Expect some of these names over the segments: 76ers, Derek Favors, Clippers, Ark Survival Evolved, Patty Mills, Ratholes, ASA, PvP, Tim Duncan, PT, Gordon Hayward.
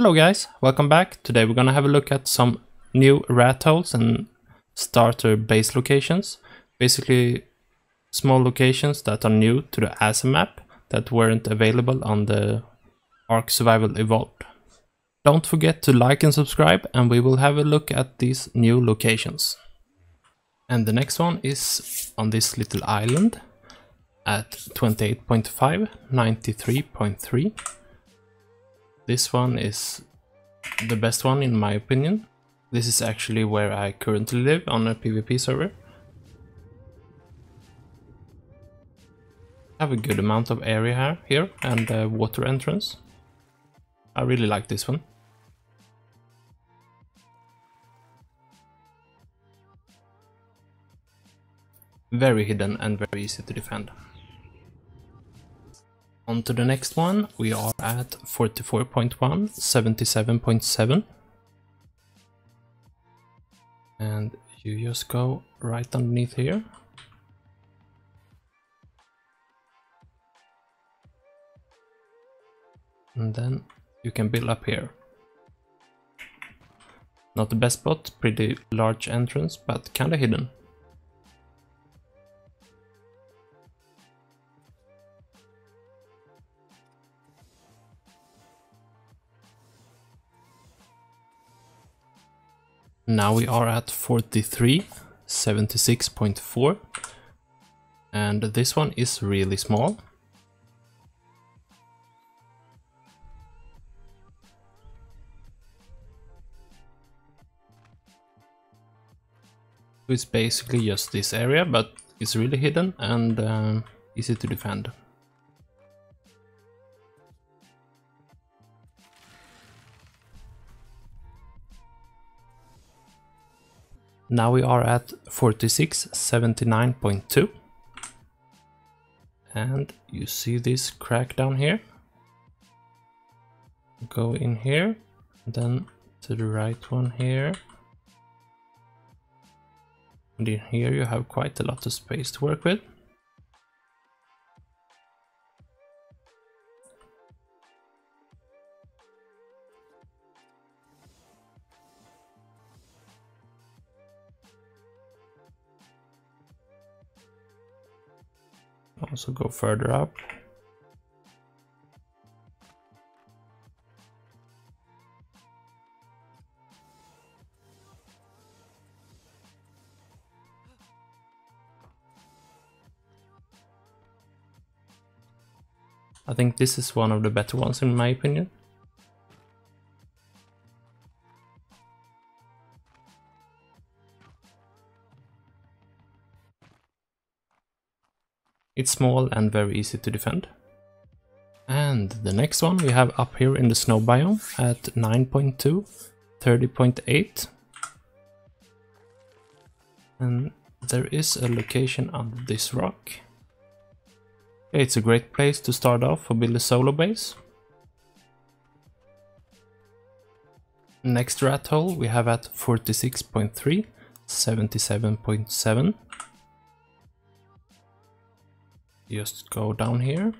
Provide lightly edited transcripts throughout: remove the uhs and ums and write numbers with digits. Hello guys, welcome back. Today we're gonna have a look at some new rat holes and starter base locations. Basically small locations that are new to the ASA map that weren't available on the Ark Survival Evolved. Don't forget to like and subscribe, and we will have a look at these new locations. And the next one is on this little island at 28.5, 93.3. This one is the best one in my opinion. This is actually where I currently live on a PvP server. I have a good amount of area here and a water entrance. I really like this one. Very hidden and very easy to defend. On to the next one, we are at 44.1, 77.7. And you just go right underneath here. And then you can build up here. Not the best spot, pretty large entrance, but kinda hidden. Now we are at 43, 76.4, and this one is really small. It's basically just this area, but it's really hidden and easy to defend. Now we are at 46, 79.2, and you see this crack down here. Go in here, then to the right one here, and in here you have quite a lot of space to work with. Also go further up. I think this is one of the better ones in my opinion. It's small and very easy to defend. And the next one we have up here in the snow biome at 9.2, 30.8. And there is a location under this rock. It's a great place to start off or build a solo base. Next rat hole we have at 46.3, 77.7. Just go down here.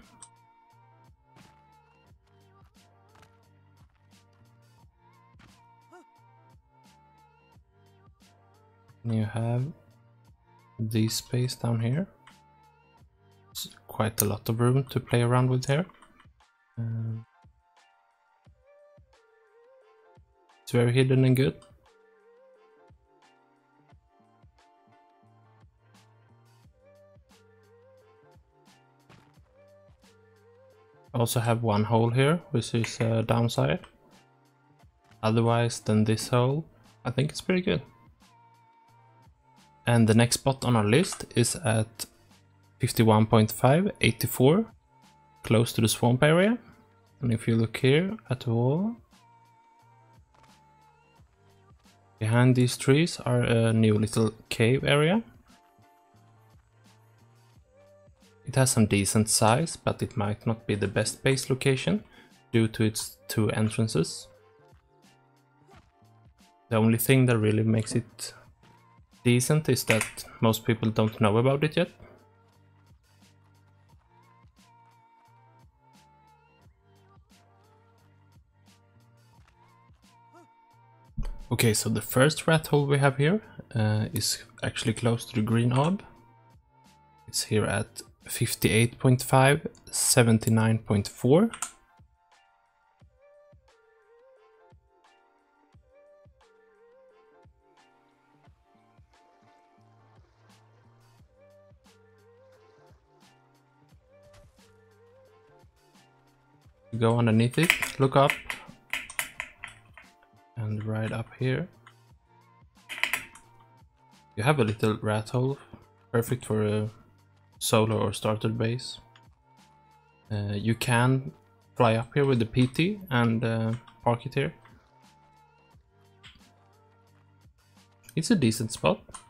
And you have this space down here. It's quite a lot of room to play around with here. It's very hidden and good. Also have one hole here, which is a downside. Otherwise than this hole, I think it's pretty good. And the next spot on our list is at 51.5, 84, close to the swamp area. And if you look here at the wall, behind these trees are a new little cave area. It has some decent size, but it might not be the best base location due to its two entrances. The only thing that really makes it decent is that most people don't know about it yet. Okay, so the first rat hole we have here is actually close to the green orb. It's here at 58.5, 79.4. Go underneath it, look up, and right up here you have a little rat hole, perfect for a solo or starter base. You can fly up here with the PT and park it here. It's a decent spot.